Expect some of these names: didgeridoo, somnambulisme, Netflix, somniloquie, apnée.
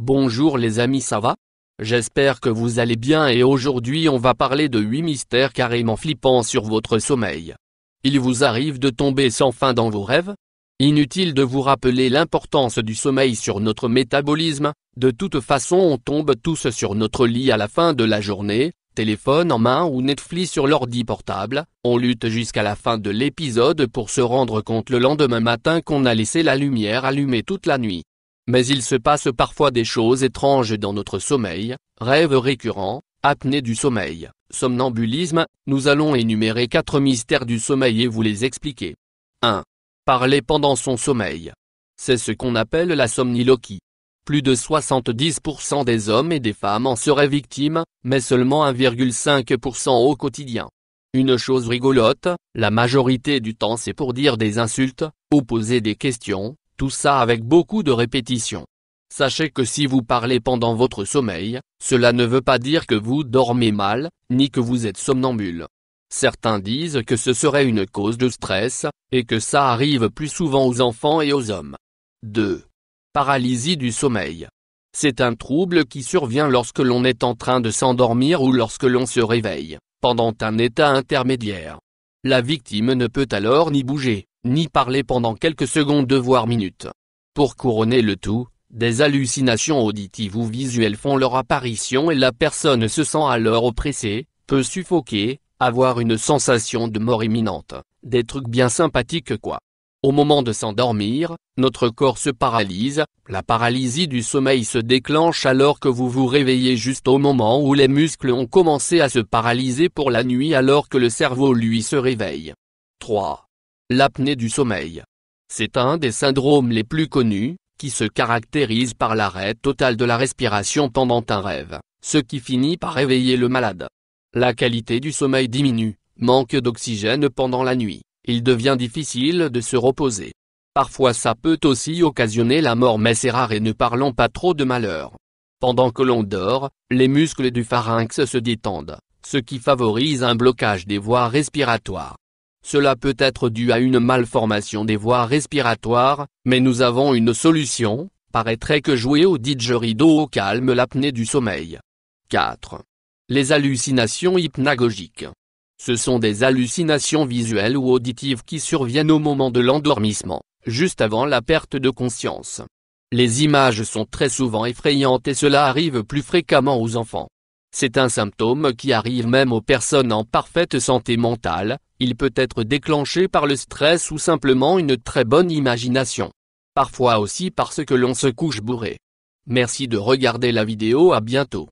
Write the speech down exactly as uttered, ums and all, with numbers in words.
Bonjour les amis, ça va? J'espère que vous allez bien et aujourd'hui on va parler de huit mystères carrément flippants sur votre sommeil. Il vous arrive de tomber sans fin dans vos rêves? Inutile de vous rappeler l'importance du sommeil sur notre métabolisme, de toute façon on tombe tous sur notre lit à la fin de la journée, téléphone en main ou Netflix sur l'ordi portable, on lutte jusqu'à la fin de l'épisode pour se rendre compte le lendemain matin qu'on a laissé la lumière allumée toute la nuit. Mais il se passe parfois des choses étranges dans notre sommeil, rêves récurrents, apnée du sommeil, somnambulisme. Nous allons énumérer quatre mystères du sommeil et vous les expliquer. un. Parler pendant son sommeil. C'est ce qu'on appelle la somniloquie. Plus de soixante-dix pour cent des hommes et des femmes en seraient victimes, mais seulement un virgule cinq pour cent au quotidien. Une chose rigolote, la majorité du temps c'est pour dire des insultes, ou poser des questions. Tout ça avec beaucoup de répétitions. Sachez que si vous parlez pendant votre sommeil, cela ne veut pas dire que vous dormez mal, ni que vous êtes somnambule. Certains disent que ce serait une cause de stress, et que ça arrive plus souvent aux enfants et aux hommes. deux. Paralysie du sommeil. C'est un trouble qui survient lorsque l'on est en train de s'endormir ou lorsque l'on se réveille, pendant un état intermédiaire. La victime ne peut alors ni bouger, ni parler pendant quelques secondes voire minutes. Pour couronner le tout, des hallucinations auditives ou visuelles font leur apparition et la personne se sent alors oppressée, peut suffoquer, avoir une sensation de mort imminente, des trucs bien sympathiques quoi. Au moment de s'endormir, notre corps se paralyse, la paralysie du sommeil se déclenche alors que vous vous réveillez juste au moment où les muscles ont commencé à se paralyser pour la nuit alors que le cerveau lui se réveille. trois. L'apnée du sommeil. C'est un des syndromes les plus connus, qui se caractérise par l'arrêt total de la respiration pendant un rêve, ce qui finit par réveiller le malade. La qualité du sommeil diminue, manque d'oxygène pendant la nuit, il devient difficile de se reposer. Parfois ça peut aussi occasionner la mort mais c'est rare et ne parlons pas trop de malheur. Pendant que l'on dort, les muscles du pharynx se détendent, ce qui favorise un blocage des voies respiratoires. Cela peut être dû à une malformation des voies respiratoires, mais nous avons une solution, paraîtrait que jouer au didgeridoo calme l'apnée du sommeil. quatre. Les hallucinations hypnagogiques. Ce sont des hallucinations visuelles ou auditives qui surviennent au moment de l'endormissement, juste avant la perte de conscience. Les images sont très souvent effrayantes et cela arrive plus fréquemment aux enfants. C'est un symptôme qui arrive même aux personnes en parfaite santé mentale, il peut être déclenché par le stress ou simplement une très bonne imagination. Parfois aussi parce que l'on se couche bourré. Merci de regarder la vidéo, à bientôt.